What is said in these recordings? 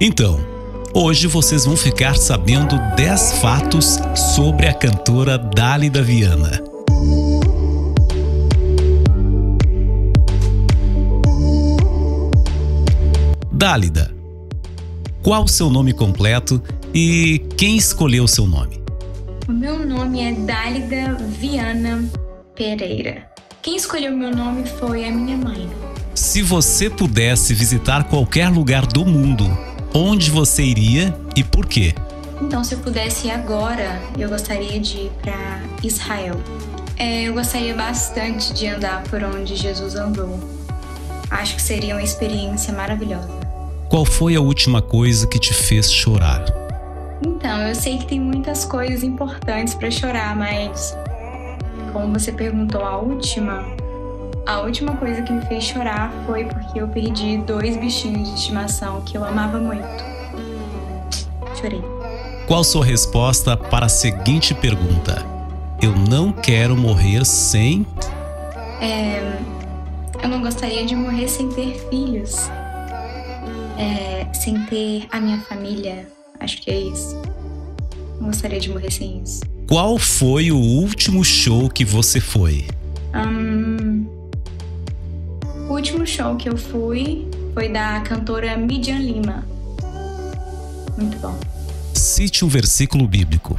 Então, hoje vocês vão ficar sabendo 10 fatos sobre a cantora Dállyda Viana. Dállyda, qual o seu nome completo e quem escolheu o seu nome? O meu nome é Dállyda Viana Pereira. Quem escolheu meu nome foi a minha mãe. Se você pudesse visitar qualquer lugar do mundo, onde você iria e por quê? Então, se eu pudesse ir agora, eu gostaria de ir para Israel. Eu gostaria bastante de andar por onde Jesus andou. Acho que seria uma experiência maravilhosa. Qual foi a última coisa que te fez chorar? Então, eu sei que tem muitas coisas importantes para chorar, mas como você perguntou a última coisa que me fez chorar foi porque eu perdi 2 bichinhos de estimação que eu amava muito. Chorei. Qual sua resposta para a seguinte pergunta? Eu não quero morrer sem... Eu não gostaria de morrer sem ter filhos. Sem ter a minha família. Acho que é isso. Não gostaria de morrer sem isso. Qual foi o último show que você foi? O último show que eu fui foi da cantora Midian Lima. Muito bom. Cite um versículo bíblico.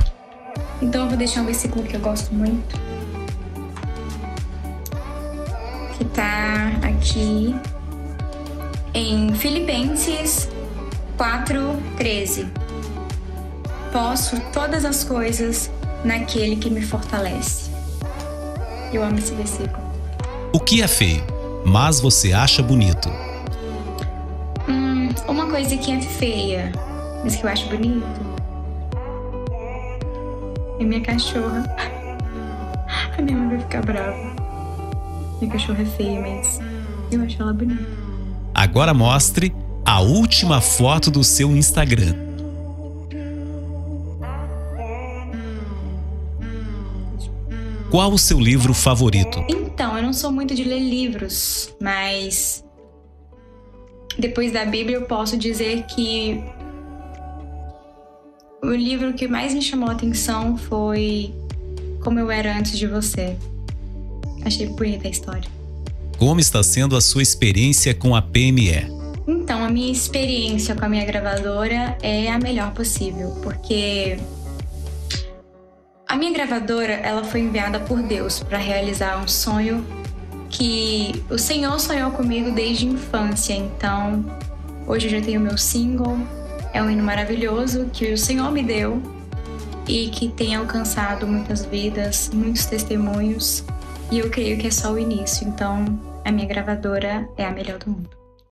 Então eu vou deixar um versículo que eu gosto muito, que tá aqui em Filipenses 4:13. Posso todas as coisas naquele que me fortalece. Eu amo esse versículo. O que é feio, mas você acha bonito? Uma coisa que é feia, mas que eu acho bonito, é minha cachorra. A minha mãe vai ficar brava. Minha cachorra é feia, mas eu acho ela bonita. Agora mostre a última foto do seu Instagram. Qual o seu livro favorito? Então, eu não sou muito de ler livros, mas depois da Bíblia eu posso dizer que o livro que mais me chamou a atenção foi Como Eu Era Antes de Você. Achei bonita a história. Como está sendo a sua experiência com a PME? Então, a minha experiência com a minha gravadora é a melhor possível, porque a minha gravadora, ela foi enviada por Deus para realizar um sonho que o Senhor sonhou comigo desde a infância. Então, hoje eu já tenho meu single, é um hino maravilhoso que o Senhor me deu e que tem alcançado muitas vidas, muitos testemunhos, e eu creio que é só o início. Então, a minha gravadora é a melhor do mundo.